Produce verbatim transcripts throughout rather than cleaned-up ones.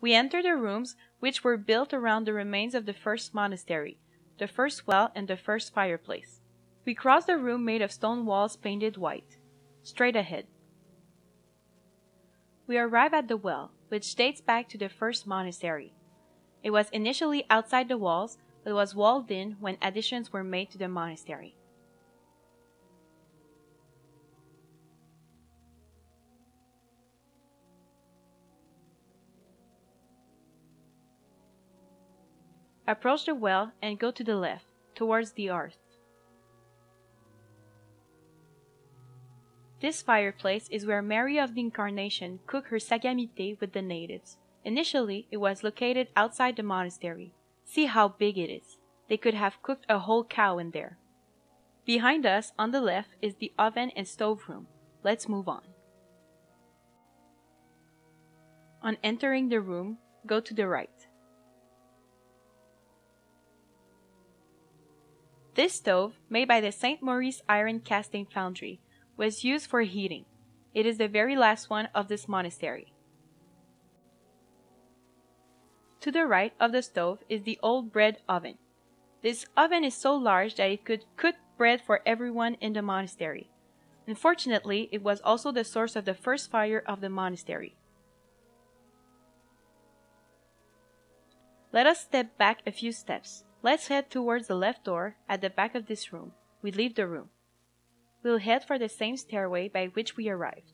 We entered the rooms which were built around the remains of the first monastery, the first well, and the first fireplace. We crossed a room made of stone walls painted white. Straight ahead. We arrive at the well, which dates back to the first monastery. It was initially outside the walls, but was walled in when additions were made to the monastery. Approach the well and go to the left, towards the hearth. This fireplace is where Mary of the Incarnation cooked her sagamité with the natives. Initially, it was located outside the monastery. See how big it is. They could have cooked a whole cow in there. Behind us, on the left, is the oven and stove room. Let's move on. On entering the room, go to the right. This stove, made by the Saint Maurice Iron Casting Foundry, was used for heating. It is the very last one of this monastery. To the right of the stove is the old bread oven. This oven is so large that it could cook bread for everyone in the monastery. Unfortunately, it was also the source of the first fire of the monastery. Let us step back a few steps. Let's head towards the left door at the back of this room. We leave the room. We'll head for the same stairway by which we arrived.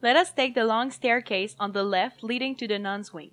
Let us take the long staircase on the left leading to the nun's wing.